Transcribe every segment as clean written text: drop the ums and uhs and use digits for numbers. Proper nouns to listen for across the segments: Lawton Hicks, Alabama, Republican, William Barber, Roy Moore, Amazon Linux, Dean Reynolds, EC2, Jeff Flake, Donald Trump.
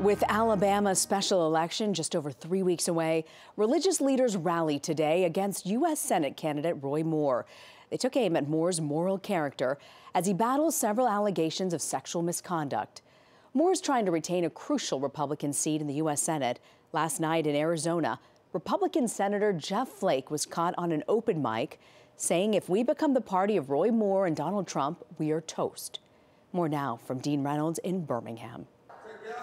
With Alabama's special election just over 3 weeks away, religious leaders rallied today against U.S. Senate candidate Roy Moore. They took aim at Moore's moral character as he battles several allegations of sexual misconduct. Moore's trying to retain a crucial Republican seat in the U.S. Senate. Last night in Arizona, Republican Senator Jeff Flake was caught on an open mic saying, "If we become the party of Roy Moore and Donald Trump, we are toast." More now from Dean Reynolds in Birmingham.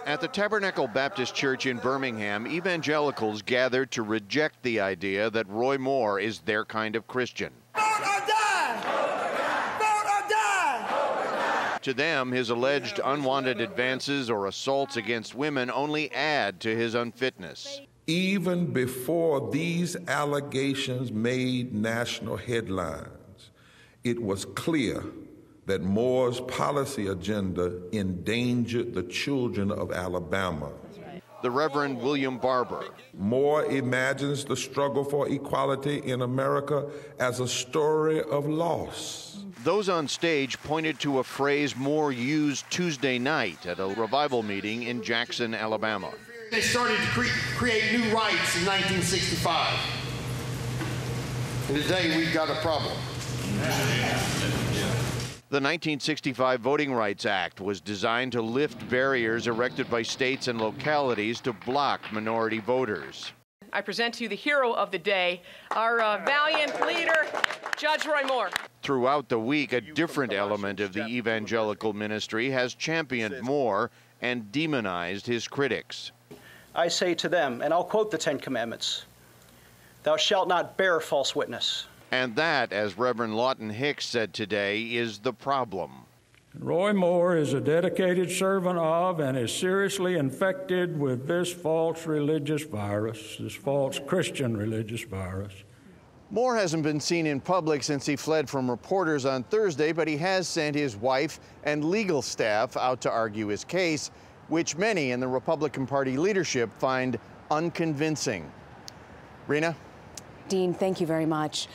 At the Tabernacle Baptist Church in Birmingham, evangelicals gathered to reject the idea that Roy Moore is their kind of Christian. Vote or die! Vote or die! To them, his alleged unwanted advances or assaults against women only add to his unfitness. Even before these allegations made national headlines, it was clear that Moore's policy agenda endangered the children of Alabama. The Reverend William Barber. Moore imagines the struggle for equality in America as a story of loss. Those on stage pointed to a phrase Moore used Tuesday night at a revival meeting in Jackson, Alabama. They started to create new rights in 1965. And today we've got a problem. The 1965 Voting Rights Act was designed to lift barriers erected by states and localities to block minority voters. I present to you the hero of the day, our valiant leader, Judge Roy Moore. Throughout the week, a different element of the evangelical ministry has championed Moore and demonized his critics. I say to them, and I'll quote the Ten Commandments, "Thou shalt not bear false witness." And that, as Reverend Lawton Hicks said today, is the problem. Roy Moore is a dedicated servant of and is seriously infected with this false religious virus, this false Christian religious virus. Moore hasn't been seen in public since he fled from reporters on Thursday, but he has sent his wife and legal staff out to argue his case, which many in the Republican Party leadership find unconvincing. Rena? Dean, thank you very much.